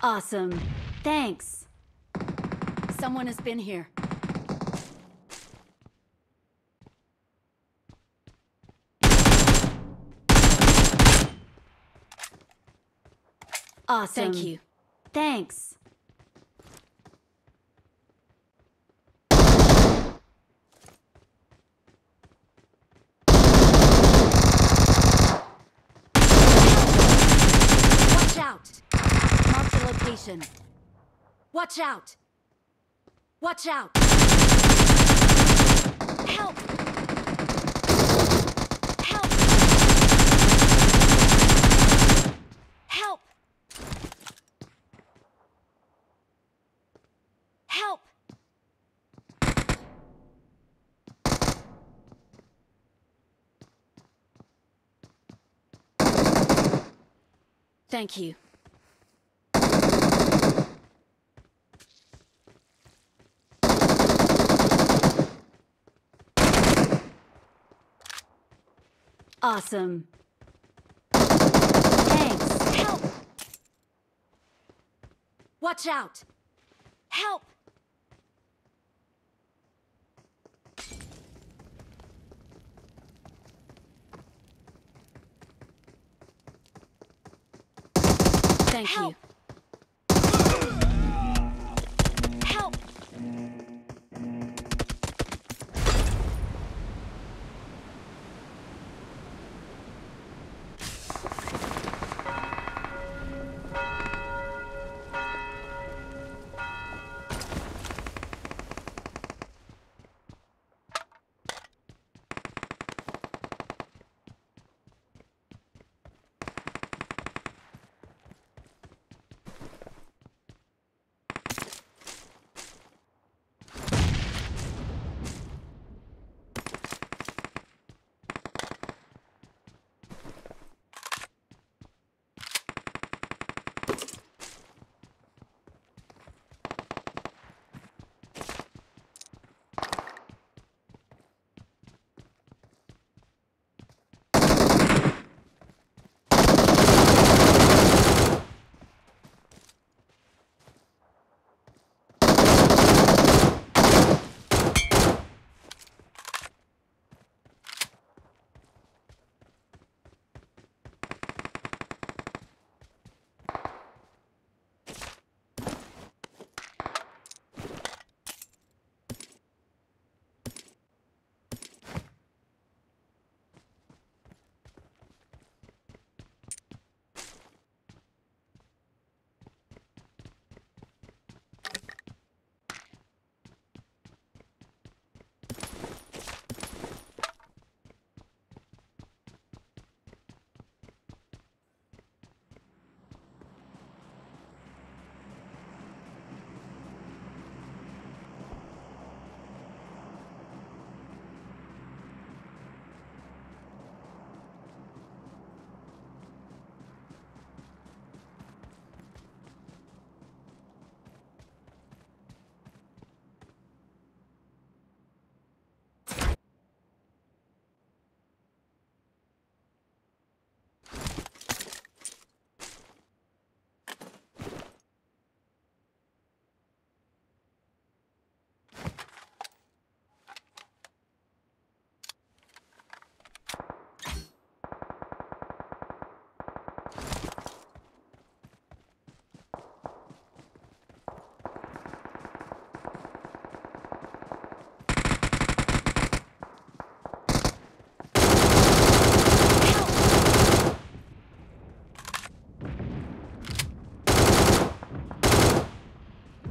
Awesome. Thanks. Someone has been here. Awesome. Thank you. Thanks. Watch out! Mark the location. Watch out! Watch out! Help! Help! Help! Help! Thank you. Awesome. Thanks. Help! Watch out! Help! Thank you. Help!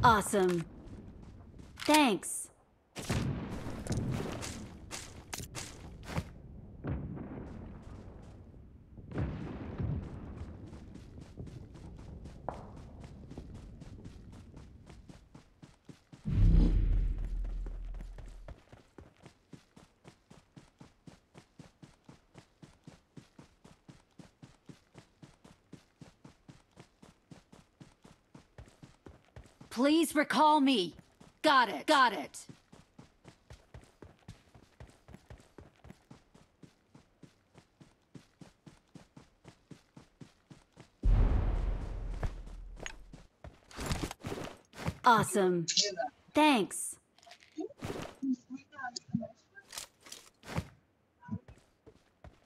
Awesome. Thanks. Please recall me. Got it. Got it. Awesome. Thanks.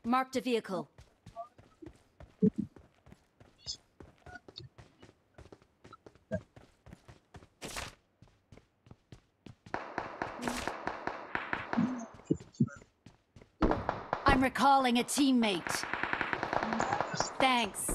Marked a vehicle. I'm recalling a teammate. Thanks.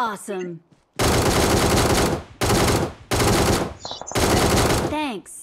Awesome. Thanks.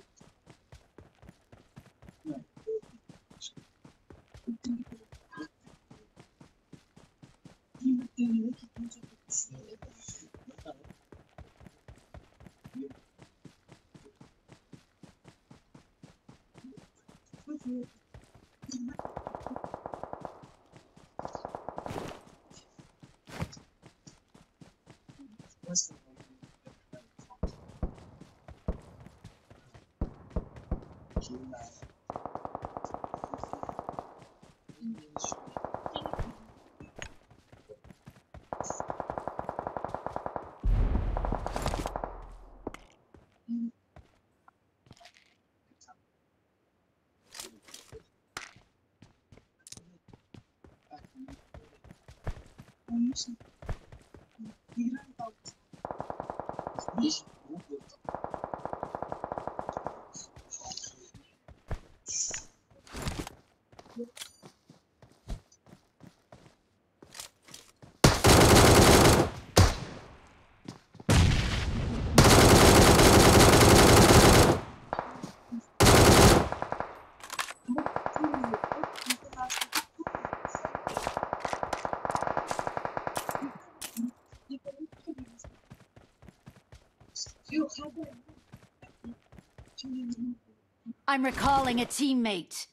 I'm recalling a teammate.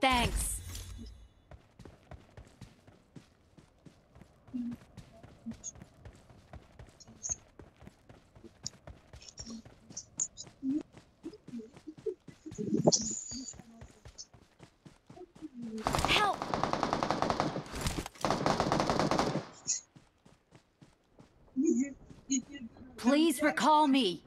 Thanks. Please recall me.